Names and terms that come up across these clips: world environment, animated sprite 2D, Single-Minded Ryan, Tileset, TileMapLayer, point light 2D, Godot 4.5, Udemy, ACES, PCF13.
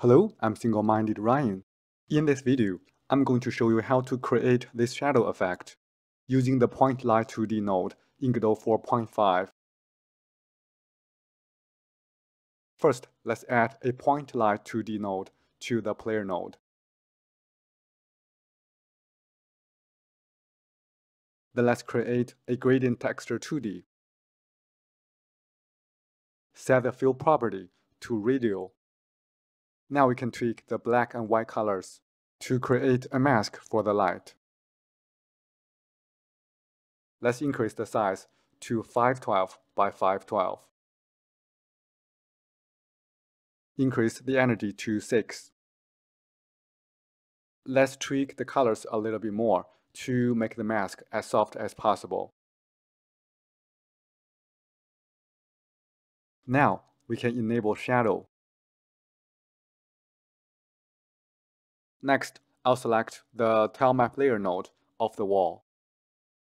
Hello, I'm Single-Minded Ryan. In this video, I'm going to show you how to create this shadow effect using the point light 2D node in Godot 4.5. First, let's add a point light 2D node to the player node. Then let's create a gradient texture 2D. Set the fill property to radial. Now we can tweak the black and white colors to create a mask for the light. Let's increase the size to 512 by 512. Increase the energy to 6. Let's tweak the colors a little bit more to make the mask as soft as possible. Now we can enable shadow. Next, I'll select the TileMapLayer node of the wall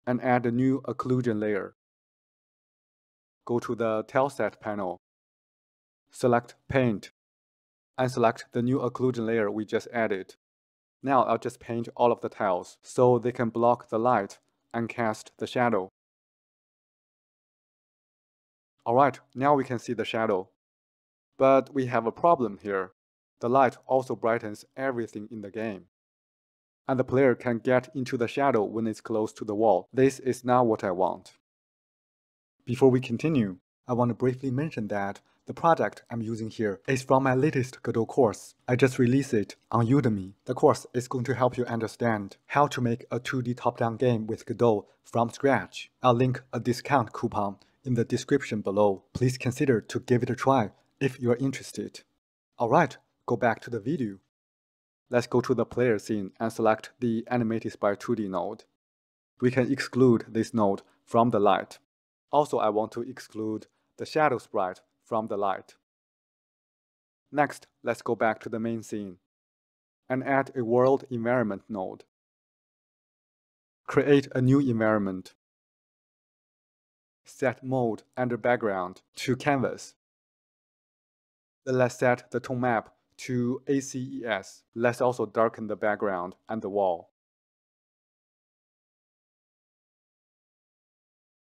and add a new occlusion layer. Go to the Tileset panel, select Paint, and select the new occlusion layer we just added. Now I'll just paint all of the tiles so they can block the light and cast the shadow. Alright, now we can see the shadow. But we have a problem here. The light also brightens everything in the game, and the player can get into the shadow when it's close to the wall. This is not what I want. Before we continue, I want to briefly mention that the project I'm using here is from my latest Godot course. I just released it on Udemy. The course is going to help you understand how to make a 2D top-down game with Godot from scratch. I'll link a discount coupon in the description below. Please consider to give it a try if you're interested. Alright. Go back to the video. Let's go to the player scene and select the animated sprite 2D node. We can exclude this node from the light. Also, I want to exclude the shadow sprite from the light. Next, let's go back to the main scene and add a world environment node. Create a new environment. Set mode under background to canvas. Then let's set the tone map to ACES. Let's also darken the background and the wall.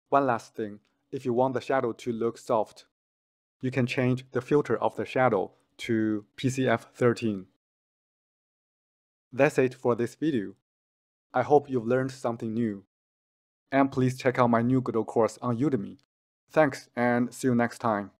One last thing, if you want the shadow to look soft, you can change the filter of the shadow to PCF13. That's it for this video. I hope you've learned something new. And please check out my new Godot course on Udemy. Thanks and see you next time.